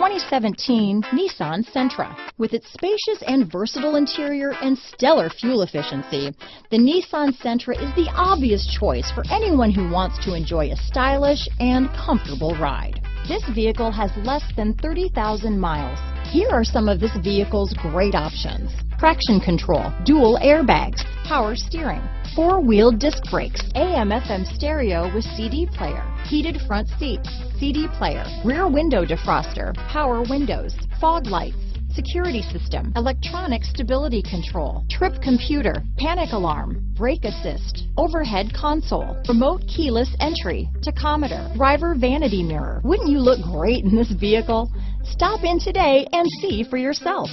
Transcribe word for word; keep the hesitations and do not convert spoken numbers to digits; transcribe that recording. twenty seventeen Nissan Sentra. With its spacious and versatile interior and stellar fuel efficiency, the Nissan Sentra is the obvious choice for anyone who wants to enjoy a stylish and comfortable ride. This vehicle has less than thirty thousand miles. Here are some of this vehicle's great options: traction control, dual airbags, power steering, four-wheel disc brakes, A M F M stereo with C D player, heated front seats, C D player, rear window defroster, power windows, fog lights, security system, electronic stability control, trip computer, panic alarm, brake assist, overhead console, remote keyless entry, tachometer, driver vanity mirror. Wouldn't you look great in this vehicle? Stop in today and see for yourself.